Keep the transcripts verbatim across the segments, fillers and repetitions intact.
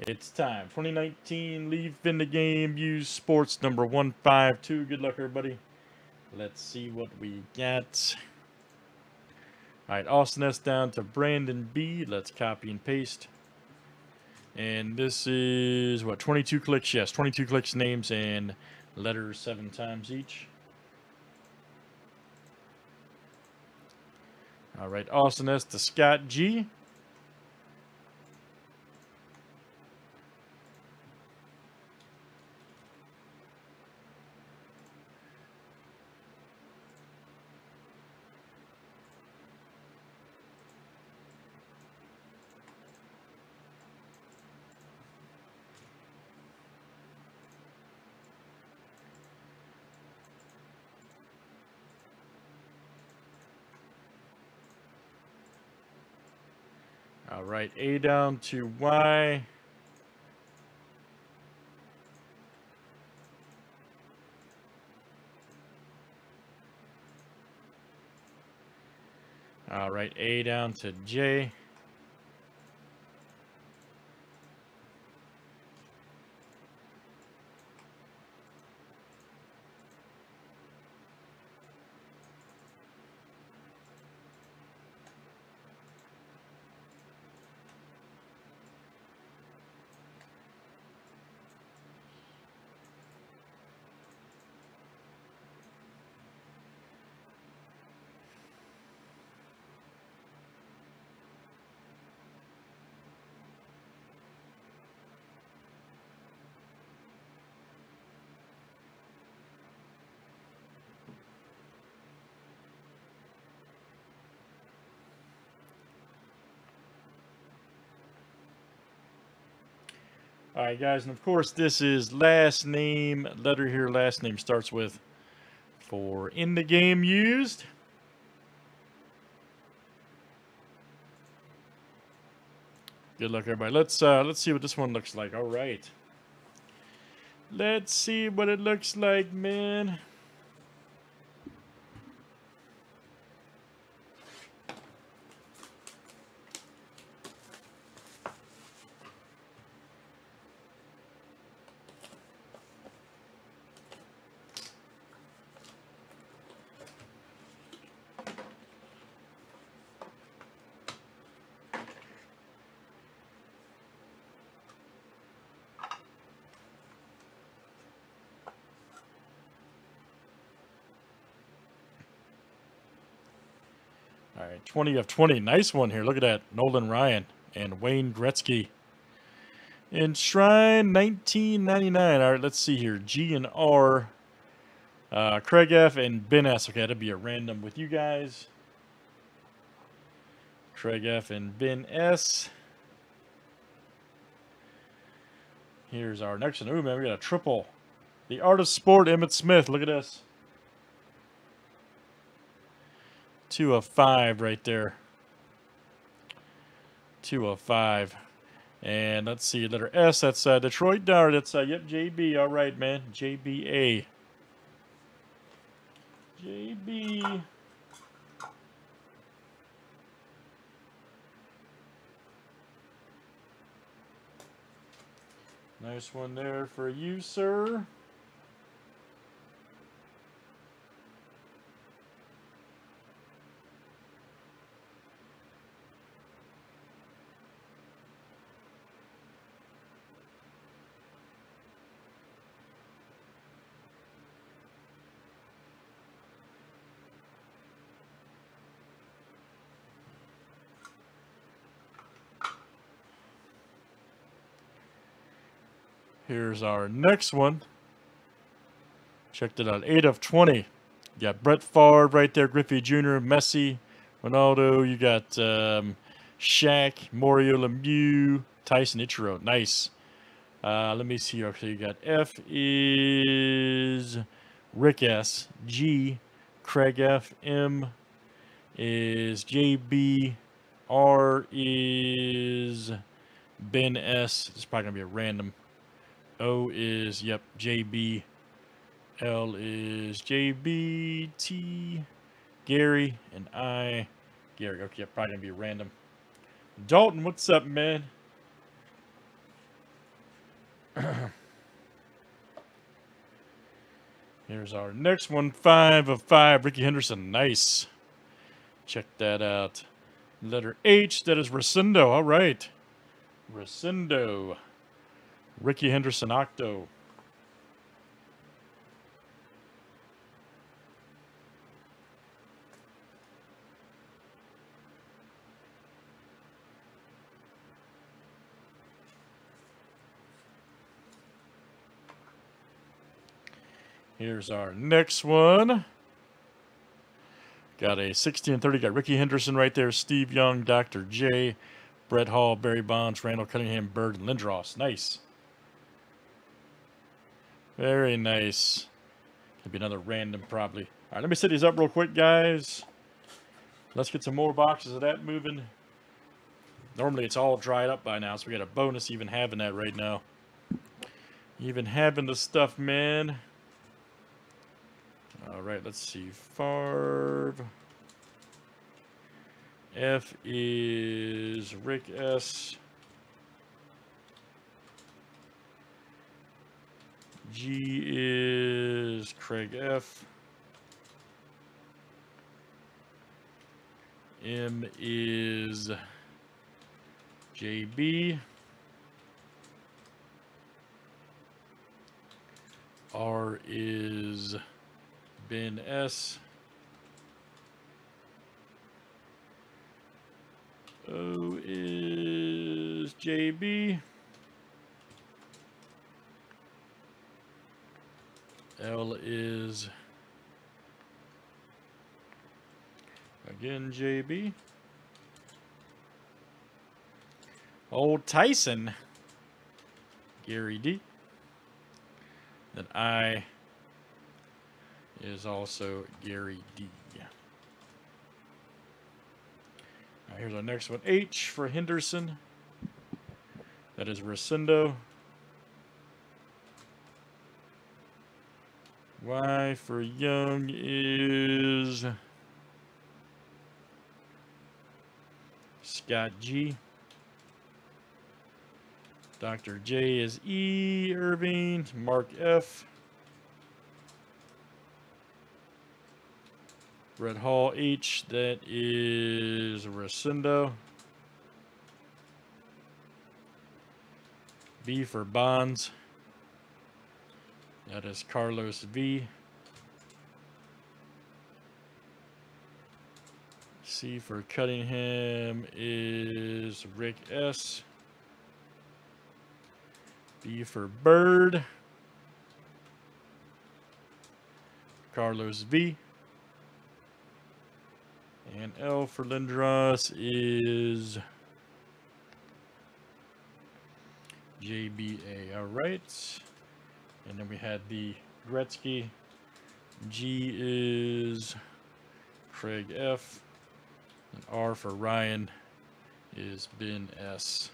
It's time. twenty nineteen Leaf in the Game Used Sports number one fifty-two. Good luck, everybody. Let's see what we get. All right, Austin S down to Brandon B. Let's copy and paste. And this is, what, twenty-two clicks? Yes, twenty-two clicks, names, and letters seven times each. All right, Austin S to Scott G. All right, A down to Y. All right, A down to J. All right, guys, and of course, this is last name, letter here, last name starts with for in the game used. Good luck, everybody. Let's uh, let's see what this one looks like. All right. Let's see what it looks like, man. All right, twenty of twenty. Nice one here. Look at that. Nolan Ryan and Wayne Gretzky. Enshrine nineteen ninety-nine. All right, let's see here. G and R. Uh, Craig F. and Ben S. Okay, that'll be a random with you guys. Craig F. and Ben S. Here's our next one. Ooh, man, we got a triple. The Art of Sport, Emmitt Smith. Look at this. Two of five right there. Two of five. And let's see, letter S. That's uh, Detroit Dart. That's, uh, yep, J B. All right, man. J B A. J B. Nice one there for you, sir. Here's our next one. Check that out. eight of twenty. You got Brett Favre right there, Griffey Junior, Messi, Ronaldo. You got um, Shaq, Mario Lemieux, Tyson Ichiro. Nice. Uh, let me see. Okay, you got F is Rick S, G, Craig F, M is J B, R is Ben S. It's probably going to be a random. O is, yep, J B. L is J B. T, Gary, and I, Gary. Okay, probably going to be random. Dalton, what's up, man? Here's our next one, five of five, Rickey Henderson. Nice. Check that out. Letter H, that is Rescindo. All right. Rescindo. Rickey Henderson, Octo. Here's our next one. Got a sixty and thirty. Got Rickey Henderson right there. Steve Young, Doctor J, Brett Hall, Barry Bonds, Randall Cunningham, Bird, and Lindros. Nice. Very nice. Could be another random probably. All right, let me set these up real quick, guys. Let's get some more boxes of that moving. Normally it's all dried up by now, so we got a bonus even having that right now. Even having the stuff, man. All right, let's see. Favre. F is Rick S. G is Craig F. M is J B. R is Ben S. O is J B. L is again J B. Old Tyson. Gary D. Then I is also Gary D. Right, here's our next one. H for Henderson. That is Rescindo. Y for Young is Scott G. Doctor J is E. Irving. Mark F. Brett Hall H, that is Rescindo. B for Bonds, that is Carlos V. C for Cunningham is Rick S. B for Bird, Carlos V. And L for Lindros is J B A. All right. And then we had the Gretzky. G is Craig F. And R for Ryan is Ben S.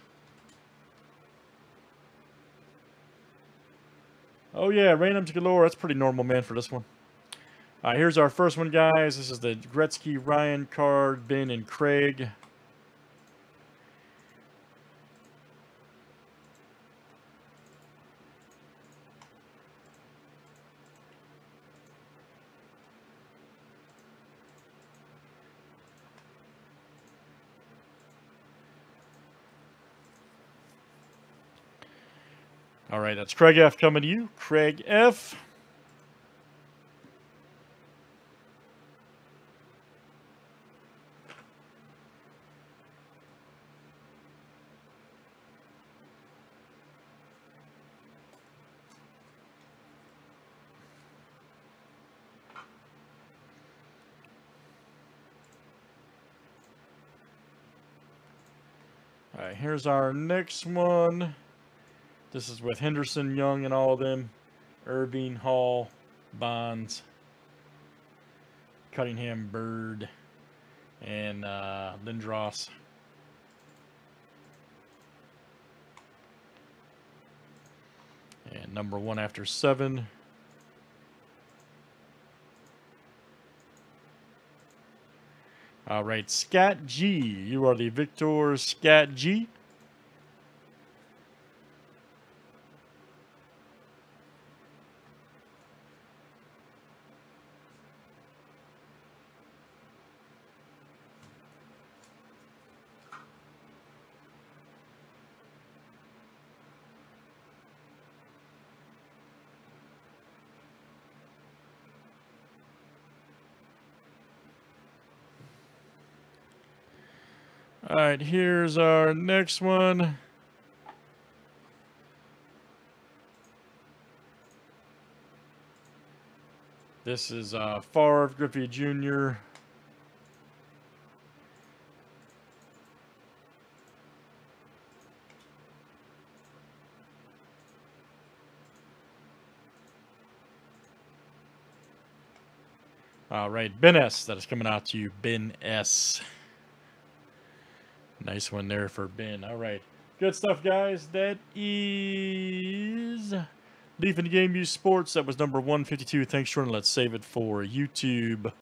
Oh, yeah. Randoms galore. That's pretty normal, man, for this one. All right, here's our first one, guys. This is the Gretzky, Ryan card, Ben, and Craig. All right, that's Craig F. coming to you. Craig F. All right, here's our next one. This is with Henderson, Young, and all of them. Irving, Hall, Bonds, Cunningham, Bird, and uh, Lindros. And number one after seven. All right, Scott G. You are the victor, Scott G. All right, here's our next one. This is uh, Favre, Griffey Junior All right, Ben S. That is coming out to you, Ben S. Nice one there for Ben. All right, good stuff, guys. That is Leaf in the Game Used Sports. That was number one fifty-two. Thanks, Jordan. Let's save it for YouTube.